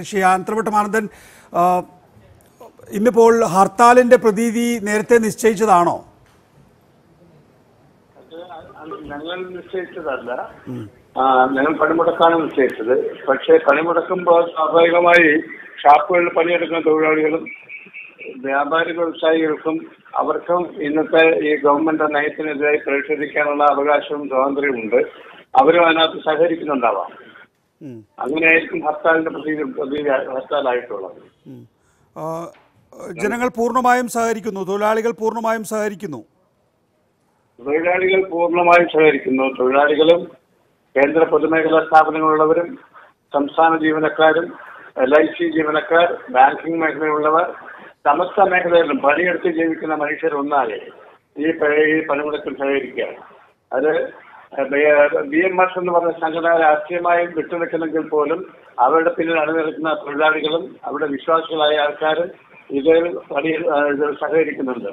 Russia ആന്തർവട്ടമാനന്ദൻ ഇന്നിപ്പോൾ ഹർത്താലിന്റെ പ്രതീതി നേരത്തെ നിശ്ചയിച്ചതാണോ? ഞങ്ങൾ നിശ്ചയിച്ചതല്ല, ഞങ്ങൾ പണിമുടക്കാണ് നിശ്ചയിച്ചത്. പക്ഷേ പണിമുടക്കുമ്പോൾ സ്വാഭാവികമായി ഷാപ്പുകളിൽ പണിയെടുക്കുന്ന തൊഴിലാളികളും വ്യാപാര വ്യവസായികൾക്കും അവർക്കും ഇന്നത്തെ ഈ ഗവൺമെന്റ് നയത്തിനെതിരായി പ്രതിഷേധിക്കാനുള്ള അവകാശവും സ്വാതന്ത്ര്യമുണ്ട്. അവരും അതിനകത്ത് സഹകരിക്കുന്നുണ്ടാവാം. അങ്ങനെയായിരിക്കും ഹർത്താലിന്റെ ഹർത്താലായിട്ടുള്ളത്. ജനങ്ങൾ പൂർണ്ണമായും സഹകരിക്കുന്നു, തൊഴിലാളികൾ പൂർണ്ണമായും സഹകരിക്കുന്നു, തൊഴിലാളികളും കേന്ദ്ര പൊതുമേഖലാ സ്ഥാപനങ്ങളുള്ളവരും സംസ്ഥാന ജീവനക്കാരും LIC ജീവനക്കാർ ബാങ്കിങ് മേഖലയുള്ളവർ സമസ്ത മേഖലകളിലും പണിയെടുത്ത് ജീവിക്കുന്ന മനുഷ്യരൊന്നാകെ ഈ പണിമുടക്കിൽ സഹകരിക്കുകയാണ്. അത് BMS എന്ന് പറഞ്ഞ സംഘടന രാഷ്ട്രീയമായും വിട്ടുനിൽക്കുന്നെങ്കിൽ പോലും അവരുടെ പിന്നിൽ അണിനിരക്കുന്ന തൊഴിലാളികളും അവരുടെ വിശ്വാസികളായ ആൾക്കാരും ഇത് സഹകരിക്കുന്നുണ്ട്.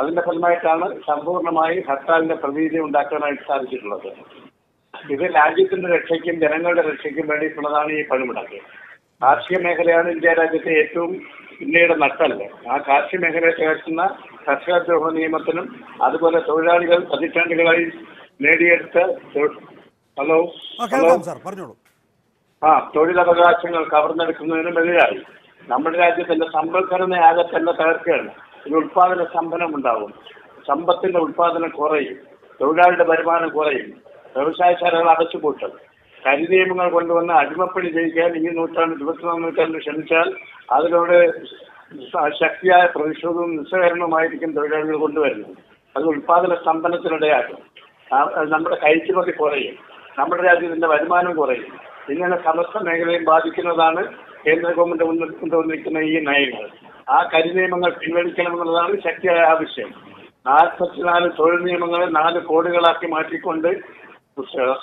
അതിന്റെ ഫലമായിട്ടാണ് സമ്പൂർണമായി ഹർത്താലിന്റെ പ്രതീതി ഉണ്ടാക്കാനായിട്ട് സാധിച്ചിട്ടുള്ളത്. ഇത് രാജ്യത്തിന്റെ രക്ഷയ്ക്കും ജനങ്ങളുടെ രക്ഷയ്ക്കും വേണ്ടിയിട്ടുള്ളതാണ് ഈ പണിമുടക്ക്. കാർഷിക മേഖലയാണ് ഇന്ത്യ രാജ്യത്തെ ഏറ്റവും ഇന്ത്യയുടെ നട്ടല്. ആ കാർഷിക മേഖലയെ ചേർക്കുന്ന കർഷകദ്രോഹ നിയമത്തിനും അതുപോലെ തൊഴിലാളികൾ പതിറ്റാണ്ടുകളായി നേടിയെടുത്ത തൊഴിലവകാശങ്ങൾ കവർന്നെടുക്കുന്നതിനുമെതിരായി നമ്മുടെ രാജ്യത്തിന്റെ സമ്പദ്ഘടനയാകെ തന്നെ തകർക്കുകയാണ്. ഒരു ഉൽപാദന സ്തംഭനം ഉണ്ടാകും, സമ്പത്തിന്റെ ഉൽപാദനം കുറയും, തൊഴിലാളിയുടെ വരുമാനം കുറയും, വ്യവസായശാലകൾ അടച്ചുപൂട്ടും. കരി നിയമങ്ങൾ കൊണ്ടുവന്ന് അടിമപ്പണി ചെയ്യാൻ ഈ നൂറ്റാണ്ട് 21ാം നൂറ്റാണ്ടിൽ ശ്രമിച്ചാൽ അതിനോട് ശക്തിയായ പ്രതിഷേധവും നിസ്സഹരണവുമായിരിക്കും തൊഴിലാളികൾ കൊണ്ടുവരുന്നത്. അത് ഉൽപാദന സ്തംഭനത്തിനിടയാകും, നമ്മുടെ കയറ്റുമതി കുറയും, നമ്മുടെ രാജ്യത്തിന്റെ വരുമാനം കുറയും. ഇങ്ങനെ സമസ്ത മേഖലയും ബാധിക്കുന്നതാണ് കേന്ദ്ര ഗവൺമെന്റ് കൊണ്ടുവന്നിരിക്കുന്ന ഈ നയങ്ങൾ. ആ കരി നിയമങ്ങൾ പിൻവലിക്കണമെന്നുള്ളതാണ് ശക്തിയായ ആവശ്യം. 44 തൊഴിൽ നിയമങ്ങളെ 4 കോഡുകളാക്കി മാറ്റിക്കൊണ്ട്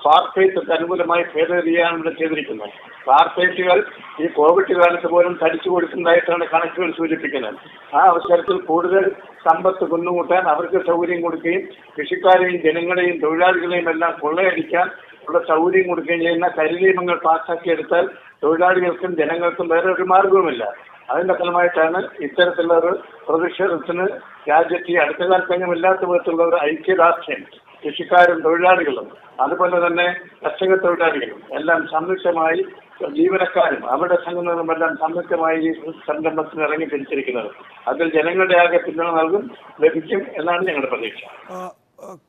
കോർപ്പറേറ്റ് അനുകൂലമായി ഭേദഗതിയാണ് ഇവിടെ ചെയ്തിരിക്കുന്നത്. കോർപ്പറേറ്റുകൾ ഈ കോവിഡ് കാലത്ത് പോലും തടിച്ചു കൊടുക്കുന്നതായിട്ടാണ് കണക്കുകൾ സൂചിപ്പിക്കുന്നത്. ആ അവസരത്തിൽ കൂടുതൽ സമ്പത്ത് കുന്നുകൂട്ടാൻ അവർക്ക് സൗകര്യം കൊടുക്കുകയും കൃഷിക്കാരെയും ജനങ്ങളെയും തൊഴിലാളികളെയും എല്ലാം കൊള്ളയടിക്കാൻ ഉള്ള സൗകര്യം കൊടുക്കുകയും ചെയ്യുന്ന കരി നിയമങ്ങൾ പാസ്സാക്കിയെടുത്താൽ തൊഴിലാളികൾക്കും ജനങ്ങൾക്കും വേറെ ഒരു മാർഗവുമില്ല. അതിന്റെ ഫലമായിട്ടാണ് ഇത്തരത്തിലുള്ള ഒരു പ്രതിഷേധത്തിന് രാജ്യത്ത് ഈ അടുത്ത കാലത്തേക്കും ഇല്ലാത്ത വിധത്തിലുള്ള ഒരു ഐക്യദാർഢ്യം കൃഷിക്കാരും തൊഴിലാളികളും അതുപോലെ തന്നെ കർഷക തൊഴിലാളികളും എല്ലാം സംയുക്തമായി, ജീവനക്കാരും അവരുടെ സംഘടനകളുമെല്ലാം സംയുക്തമായി ഈ സംരംഭത്തിന് ഇറങ്ങി തിരിച്ചിരിക്കുന്നത്. അതിൽ ജനങ്ങളുടെ ആകെ പിന്തുണ നൽകും, ലഭിക്കും എന്നാണ് ഞങ്ങളുടെ പ്രതീക്ഷ.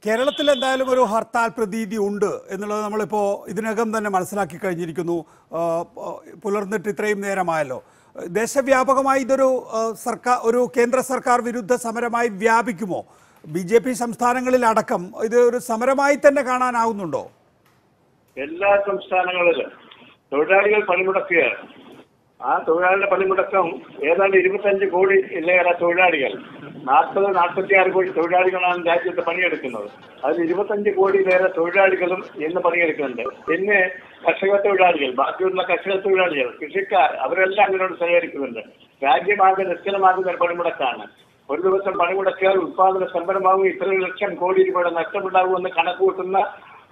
കേരളത്തിൽ എന്തായാലും ഒരു ഹർത്താൽ പ്രതീതി ഉണ്ട് എന്നുള്ളത് നമ്മളിപ്പോൾ ഇതിനകം തന്നെ മനസ്സിലാക്കി കഴിഞ്ഞിരിക്കുന്നു. പുലർന്നിട്ട് ഇത്രയും നേരമായല്ലോ. ദേശവ്യാപകമായി ഇതൊരു കേന്ദ്ര സർക്കാർ വിരുദ്ധ സമരമായി വ്യാപിക്കുമോ? BJP സംസ്ഥാനങ്ങളിൽ അടക്കം ഇത് ഒരു സമരമായി തന്നെ കാണാനാവുന്നുണ്ടോ? എല്ലാ സംസ്ഥാനങ്ങളിലും തൊഴിലാളികൾ പണിമുടക്കുകയാണ്. ആ തൊഴിലാളികളുടെ പണിമുടക്കം ഏതാണ്ട് 25 കോടി ഇല്ലേറെ തൊഴിലാളികൾ, 40-46 കോടി തൊഴിലാളികളാണ് രാജ്യത്ത് പണിയെടുക്കുന്നത്. അതിൽ 25 കോടിയിലേറെ തൊഴിലാളികളും ഇന്ന് പണിയെടുക്കുന്നുണ്ട്. പിന്നെ കർഷക തൊഴിലാളികൾ, ബാക്കിയുള്ള കർഷക തൊഴിലാളികൾ, കൃഷിക്കാർ അവരെല്ലാം അതിനോട് സഹകരിക്കുന്നുണ്ട്. രാജ്യമാകെ നിശ്ചലമാകുന്ന പണിമുടക്കാണ്. ഒരു ദിവസം പണിമുടക്കിയാൽ ഉൽപാദന സംഭരമാകും, ഇത്ര ലക്ഷം കോടി രൂപയുടെ നഷ്ടമുണ്ടാകുമെന്ന് കണക്കുകൂട്ടുന്ന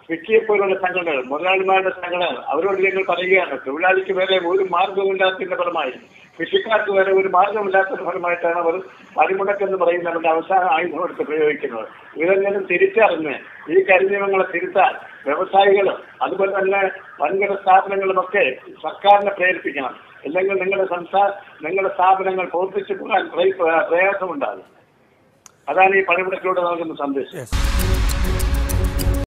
വ്യക്തിയെപ്പോലുള്ള സംഘടനകൾ, മുതലാളിമാരുടെ സംഘടനകൾ അവരോട് ഞങ്ങൾ പറയുകയാണ് തൊഴിലാളിക്ക് വേറെ ഒരു മാർഗമില്ലാത്തതിന്റെ ഫലമായി, കൃഷിക്കാർക്ക് വേറെ ഒരു മാർഗമില്ലാത്തതിന്റെ ഫലമായിട്ടാണ് അവർ പണിമുടക്കെന്ന് പറയുന്ന അവരുടെ അവസാന ആയുധം എടുത്ത് പ്രയോഗിക്കുന്നത്. ഇതെങ്കിലും തിരിച്ചറിഞ്ഞ് ഈ കരി നിയമങ്ങളെ തിരുത്താൻ വ്യവസായികളും അതുപോലെ തന്നെ വൻകിട സ്ഥാപനങ്ങളുമൊക്കെ സർക്കാരിനെ പ്രേരിപ്പിക്കണം. അല്ലെങ്കിൽ നിങ്ങളുടെ സ്ഥാപനങ്ങൾ പ്രവർത്തിച്ചു പോകാൻ പ്രയാസമുണ്ടാകും. അതാണ് ഈ പണിമുടക്കിലൂടെ നൽകുന്ന സന്ദേശം.